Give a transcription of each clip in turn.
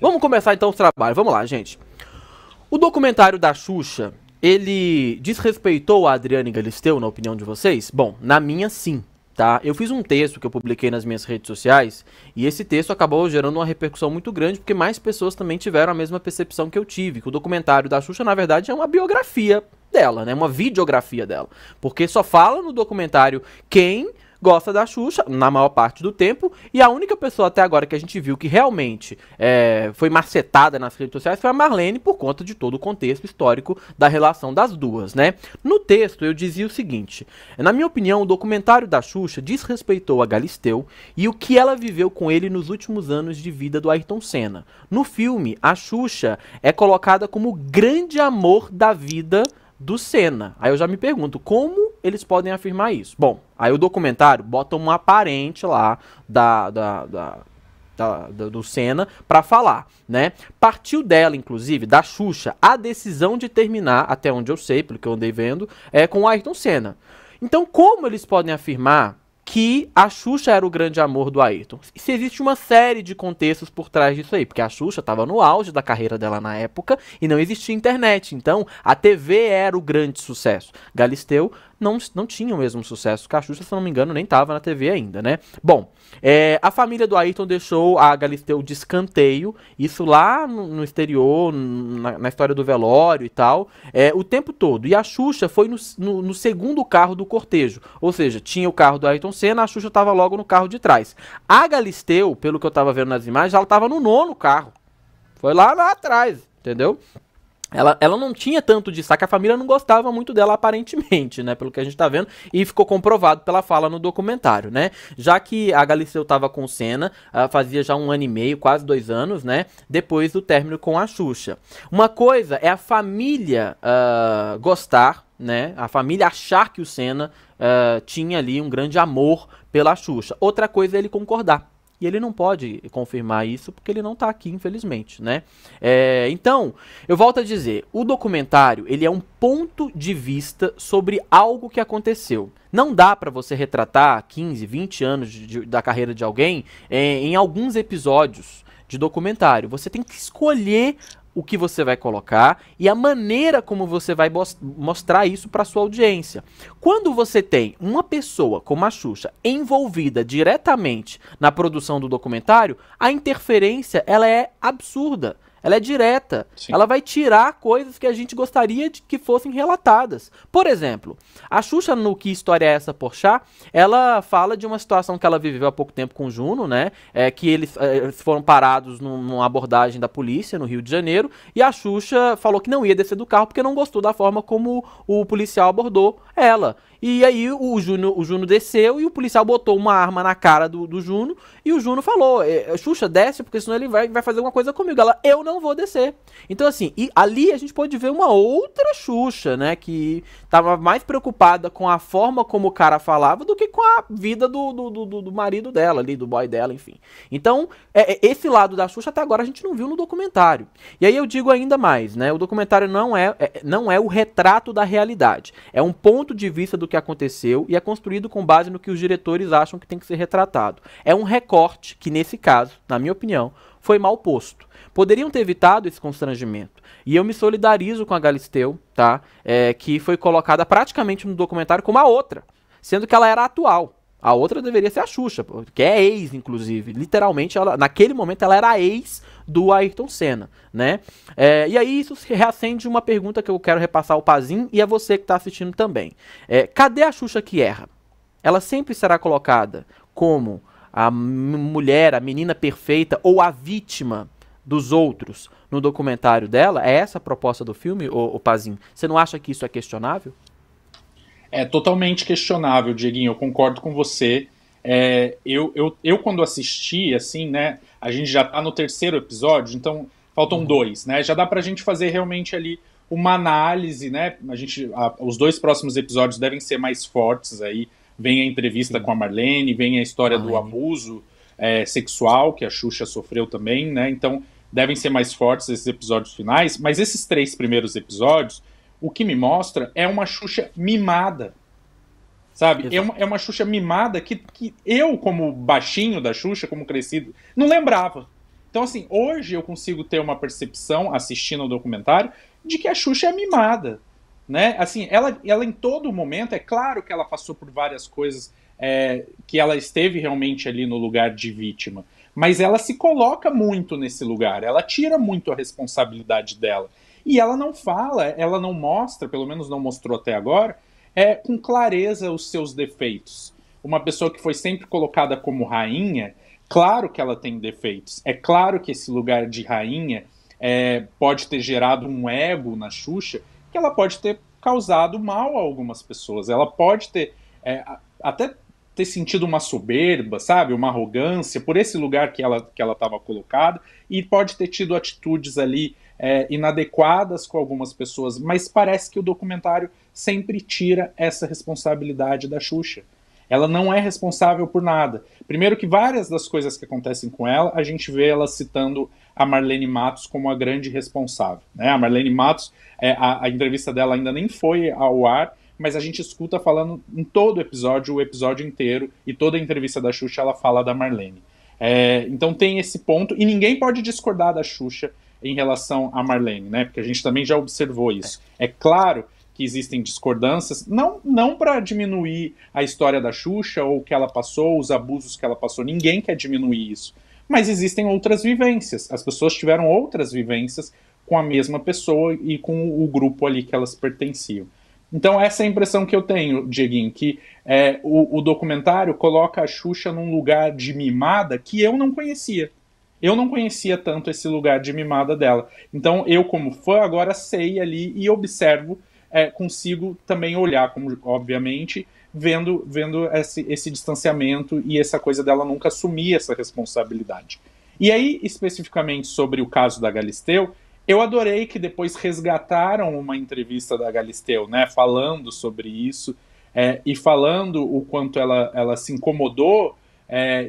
Vamos começar então o trabalho, vamos lá, gente. O documentário da Xuxa, ele desrespeitou a Adriane Galisteu, na opinião de vocês? Bom, na minha sim, tá? Eu fiz um texto que eu publiquei nas minhas redes sociais e esse texto acabou gerando uma repercussão muito grande porque mais pessoas também tiveram a mesma percepção que eu tive, que o documentário da Xuxa, na verdade, é uma biografia dela, né? Uma videografia dela, porque só fala no documentário quem gosta da Xuxa, na maior parte do tempo, e a única pessoa até agora que a gente viu que realmente foi macetada nas redes sociais foi a Marlene, por conta de todo o contexto histórico da relação das duas, né? No texto eu dizia o seguinte: na minha opinião, o documentário da Xuxa desrespeitou a Galisteu e o que ela viveu com ele nos últimos anos de vida do Ayrton Senna. No filme, a Xuxa é colocada como o grande amor da vida do Senna. Aí eu já me pergunto, como eles podem afirmar isso? Bom, aí o documentário bota uma aparente lá do Senna pra falar, né? Partiu dela, inclusive, da Xuxa, a decisão de terminar, até onde eu sei, pelo que eu andei vendo, com o Ayrton Senna. Então, como eles podem afirmar que a Xuxa era o grande amor do Ayrton? Se existe uma série de contextos por trás disso aí, porque a Xuxa estava no auge da carreira dela na época e não existia internet, então a TV era o grande sucesso. Galisteu não tinha o mesmo sucesso que a Xuxa, se não me engano, nem estava na TV ainda, né? Bom, a família do Ayrton deixou a Galisteu de escanteio, isso lá no exterior, na história do velório e tal, o tempo todo. E a Xuxa foi no segundo carro do cortejo, ou seja, tinha o carro do Ayrton Senna, a Xuxa estava logo no carro de trás. A Galisteu, pelo que eu estava vendo nas imagens, ela estava no 9º carro, foi lá atrás, entendeu? Ela não tinha tanto destaque, a família não gostava muito dela aparentemente, né, pelo que a gente tá vendo, e ficou comprovado pela fala no documentário, né, já que a Galisteu tava com o Senna, fazia já 1 ano e meio, quase 2 anos, né, depois do término com a Xuxa. Uma coisa é a família gostar, né, a família achar que o Senna tinha ali um grande amor pela Xuxa, outra coisa é ele concordar. E ele não pode confirmar isso porque ele não tá aqui, infelizmente, né? Então, eu volto a dizer, o documentário, ele é um ponto de vista sobre algo que aconteceu. Não dá pra você retratar 15, 20 anos da carreira de alguém em alguns episódios de documentário. Você tem que escolher o que você vai colocar e a maneira como você vai mostrar isso para sua audiência. Quando você tem uma pessoa como a Xuxa envolvida diretamente na produção do documentário, a interferência ela é absurda, ela é direta. Sim. Ela vai tirar coisas que a gente gostaria de que fossem relatadas. Por exemplo, a Xuxa no Que História é Essa, Porchat? Ela fala de uma situação que ela viveu há pouco tempo com o Juno, né? Que eles foram parados numa abordagem da polícia no Rio de Janeiro e a Xuxa falou que não ia descer do carro porque não gostou da forma como o policial abordou ela. E aí o Juno desceu e o policial botou uma arma na cara do Juno e o Juno falou: Xuxa, desce porque senão ele vai fazer alguma coisa comigo. Ela, eu não vou descer. Então assim, e ali a gente pode ver uma outra Xuxa, né, que tava mais preocupada com a forma como o cara falava do que com a vida do marido dela ali, do boy dela, enfim. Então esse lado da Xuxa até agora a gente não viu no documentário. E aí eu digo ainda mais, né, o documentário não é o retrato da realidade, é um ponto de vista do que aconteceu e é construído com base no que os diretores acham que tem que ser retratado. É um recorte que, nesse caso, na minha opinião, foi mal posto. Poderiam ter evitado esse constrangimento. E eu me solidarizo com a Galisteu, tá? Que foi colocada praticamente no documentário como a outra, sendo que ela era atual. A outra deveria ser a Xuxa, que é ex, inclusive. Literalmente, naquele momento, ela era ex do Ayrton Senna, né? E aí isso reacende uma pergunta que eu quero repassar ao Pazim e a você que está assistindo também. Cadê a Xuxa que erra? Ela sempre será colocada como a mulher, a menina perfeita ou a vítima dos outros no documentário dela? É essa a proposta do filme, ô Pazim? Você não acha que isso é questionável? É totalmente questionável, Dieguinho, eu concordo com você. Eu quando assisti, assim, né, a gente já tá no 3º episódio, então faltam 2, né, já dá pra gente fazer realmente ali uma análise, né, os 2 próximos episódios devem ser mais fortes aí, vem a entrevista com a Marlene, vem a história do abuso sexual que a Xuxa sofreu também, né, então devem ser mais fortes esses episódios finais, mas esses 3 primeiros episódios, o que me mostra é uma Xuxa mimada, sabe? É uma Xuxa mimada que eu, como baixinho da Xuxa, como crescido, não lembrava. Então, assim, hoje eu consigo ter uma percepção, assistindo o documentário, de que a Xuxa é mimada, né? Assim, ela em todo momento, é claro que ela passou por várias coisas, que ela esteve realmente ali no lugar de vítima, mas ela se coloca muito nesse lugar, ela tira muito a responsabilidade dela. E ela não fala, ela não mostra, pelo menos não mostrou até agora, com clareza os seus defeitos. Uma pessoa que foi sempre colocada como rainha, claro que ela tem defeitos, é claro que esse lugar de rainha pode ter gerado um ego na Xuxa, que ela pode ter causado mal a algumas pessoas, ela pode ter até ter sentido uma soberba, sabe, uma arrogância por esse lugar que ela estava colocada, e pode ter tido atitudes ali inadequadas com algumas pessoas, mas parece que o documentário sempre tira essa responsabilidade da Xuxa. Ela não é responsável por nada. Primeiro que várias das coisas que acontecem com ela, a gente vê ela citando a Marlene Matos como a grande responsável, né? A Marlene Matos, a entrevista dela ainda nem foi ao ar, mas a gente escuta falando em todo episódio, o episódio inteiro, e toda a entrevista da Xuxa ela fala da Marlene. Então tem esse ponto, e ninguém pode discordar da Xuxa em relação à Marlene, né? Porque a gente também já observou isso. É claro que existem discordâncias, não para diminuir a história da Xuxa, ou o que ela passou, os abusos que ela passou, ninguém quer diminuir isso. Mas existem outras vivências, as pessoas tiveram outras vivências com a mesma pessoa e com o grupo ali que elas pertenciam. Então essa é a impressão que eu tenho, Dieguinho, que o documentário coloca a Xuxa num lugar de mimada que eu não conhecia. Eu não conhecia tanto esse lugar de mimada dela. Então eu, como fã, agora sei ali e observo, consigo também olhar, como, obviamente, vendo esse distanciamento e essa coisa dela nunca assumir essa responsabilidade. E aí, especificamente sobre o caso da Galisteu, eu adorei que depois resgataram uma entrevista da Galisteu, né, falando sobre isso, e falando o quanto ela se incomodou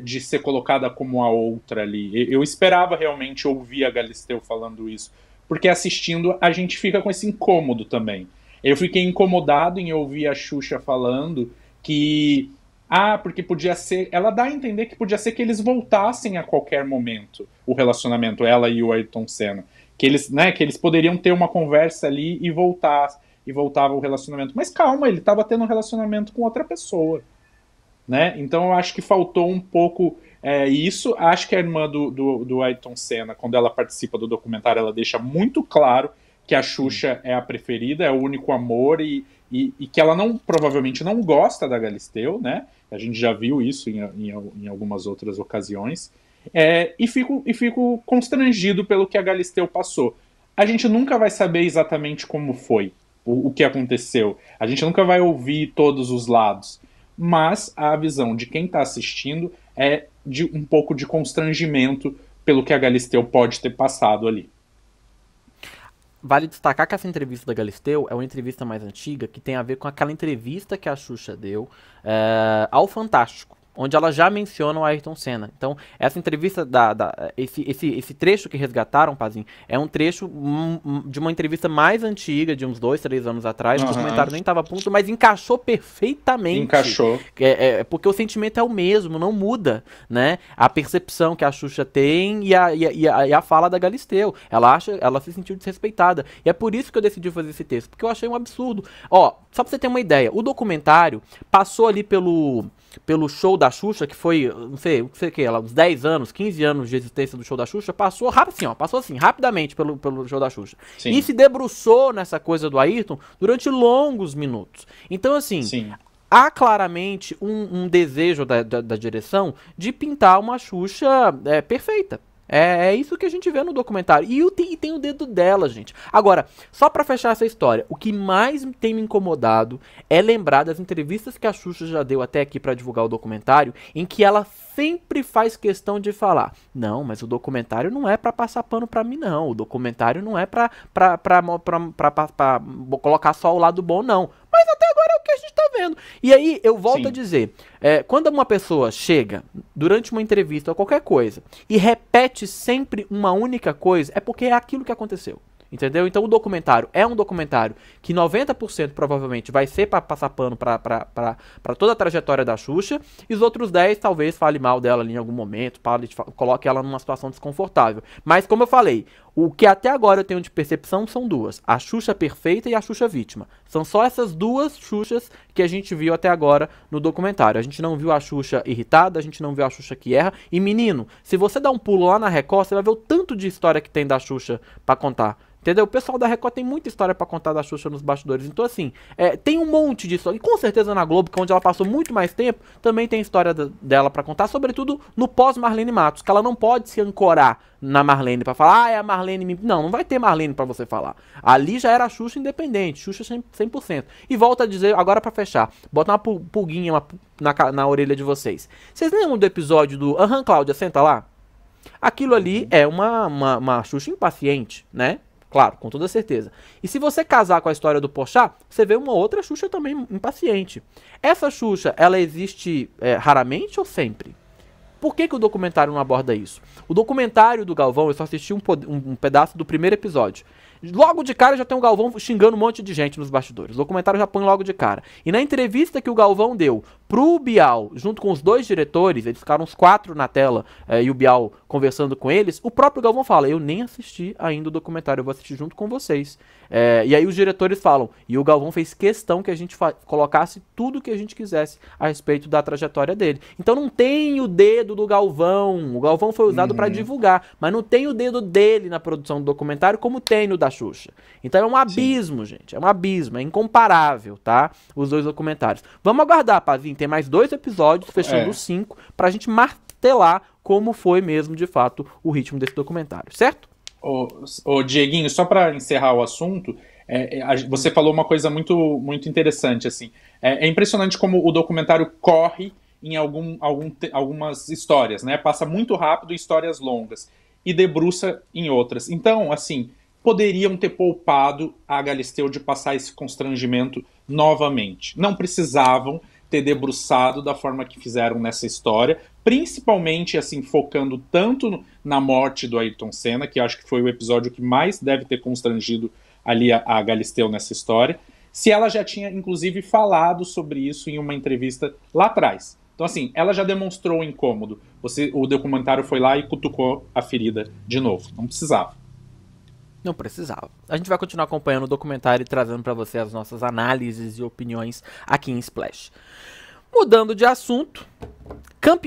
de ser colocada como a outra ali. Eu esperava realmente ouvir a Galisteu falando isso, porque assistindo a gente fica com esse incômodo também. Eu fiquei incomodado em ouvir a Xuxa falando que... porque podia ser... Ela dá a entender que podia ser que eles voltassem a qualquer momento, o relacionamento, ela e o Ayrton Senna. Que eles poderiam ter uma conversa ali e voltava o relacionamento. Mas calma, ele estava tendo um relacionamento com outra pessoa, né? Então eu acho que faltou um pouco... isso, acho que a irmã do Ayrton Senna, quando ela participa do documentário, ela deixa muito claro que a Xuxa é a preferida, é o único amor, e que ela provavelmente não gosta da Galisteu, né? A gente já viu isso em algumas outras ocasiões. E fico constrangido pelo que a Galisteu passou. A gente nunca vai saber exatamente como foi, o que aconteceu. A gente nunca vai ouvir todos os lados. Mas a visão de quem está assistindo é de um pouco de constrangimento pelo que a Galisteu pode ter passado ali. Vale destacar que essa entrevista da Galisteu é uma entrevista mais antiga, que tem a ver com aquela entrevista que a Xuxa deu ao Fantástico, onde ela já menciona o Ayrton Senna. Então, essa entrevista, esse trecho que resgataram, Pazim, é um trecho de uma entrevista mais antiga, de uns 2, 3 anos atrás, o documentário nem estava a ponto, mas encaixou perfeitamente. Encaixou. Porque o sentimento é o mesmo, não muda, né? A percepção que a Xuxa tem e a fala da Galisteu. Ela se sentiu desrespeitada. E é por isso que eu decidi fazer esse texto, porque eu achei um absurdo. Ó, só pra você ter uma ideia, o documentário passou ali pelo show da Xuxa, que foi, não sei o que, uns 10 anos, 15 anos de existência do show da Xuxa, passou rápido assim, ó, rapidamente pelo show da Xuxa. Sim. E se debruçou nessa coisa do Ayrton durante longos minutos. Então, assim, sim, há claramente um desejo da direção de pintar uma Xuxa perfeita. É isso que a gente vê no documentário. E tem o dedo dela, gente. Agora, só pra fechar essa história, o que mais tem me incomodado é lembrar das entrevistas que a Xuxa já deu até aqui pra divulgar o documentário, em que ela sempre faz questão de falar: não, mas o documentário não é pra passar pano pra mim, não. O documentário não é pra colocar só o lado bom, não. Mas até agora é o que a gente tá vendo. E aí, eu volto a dizer, quando uma pessoa chega durante uma entrevista ou qualquer coisa e repete sempre uma única coisa, é porque é aquilo que aconteceu. Entendeu? Então o documentário é um documentário que 90% provavelmente vai ser para passar pano para toda a trajetória da Xuxa. E os outros 10 talvez fale mal dela ali em algum momento, coloque ela numa situação desconfortável. Mas como eu falei, o que até agora eu tenho de percepção são duas. A Xuxa perfeita e a Xuxa vítima. São só essas duas Xuxas que a gente viu até agora no documentário. A gente não viu a Xuxa irritada, a gente não viu a Xuxa que erra. E menino, se você dá um pulo lá na Record, você vai ver o tanto de história que tem da Xuxa pra contar. Entendeu? O pessoal da Record tem muita história pra contar da Xuxa nos bastidores. Então, assim, tem um monte disso. E com certeza na Globo, que é onde ela passou muito mais tempo, também tem história dela pra contar. Sobretudo no pós-Marlene Matos, que ela não pode se ancorar na Marlene pra falar, ah, é a Marlene... Não, não vai ter Marlene pra você falar. Ali já era a Xuxa independente, Xuxa 100%. E volta a dizer, agora pra fechar, bota uma pulguinha na orelha de vocês. Vocês lembram do episódio do Aham, Cláudia, senta lá? Aquilo ali é uma Xuxa impaciente, né? Claro, com toda certeza. E se você casar com a história do Porchat, você vê uma outra Xuxa também impaciente. Essa Xuxa, ela existe raramente ou sempre? Por que o documentário não aborda isso? O documentário do Galvão, eu só assisti um pedaço do primeiro episódio. Logo de cara já tem o Galvão xingando um monte de gente nos bastidores. O documentário já põe logo de cara. E na entrevista que o Galvão deu pro Bial, junto com os dois diretores, eles ficaram uns 4 na tela e o Bial conversando com eles, o próprio Galvão fala, eu nem assisti ainda o documentário, eu vou assistir junto com vocês. E aí os diretores falam, e o Galvão fez questão que a gente colocasse tudo que a gente quisesse a respeito da trajetória dele. Então não tem o dedo do Galvão, o Galvão foi usado pra divulgar, mas não tem o dedo dele na produção do documentário como tem no da Xuxa. Então é um abismo, gente, é um abismo, é incomparável, tá? Os dois documentários. Vamos aguardar, Pazim, tem mais 2 episódios, fechando os 5, pra gente martelar como foi mesmo, de fato, o ritmo desse documentário, certo? Ô Dieguinho, só pra encerrar o assunto, você falou uma coisa muito interessante, assim, é impressionante como o documentário corre em algumas histórias, né? Passa muito rápido histórias longas e debruça em outras. Então, assim, poderiam ter poupado a Galisteu de passar esse constrangimento novamente. Não precisavam ter debruçado da forma que fizeram nessa história, principalmente assim focando tanto na morte do Ayrton Senna, que acho que foi o episódio que mais deve ter constrangido ali a Galisteu nessa história, se ela já tinha inclusive falado sobre isso em uma entrevista lá atrás. Então assim, ela já demonstrou o incômodo. O documentário foi lá e cutucou a ferida de novo. Não precisava. Não precisava. A gente vai continuar acompanhando o documentário e trazendo para você as nossas análises e opiniões aqui em Splash. Mudando de assunto, campeão...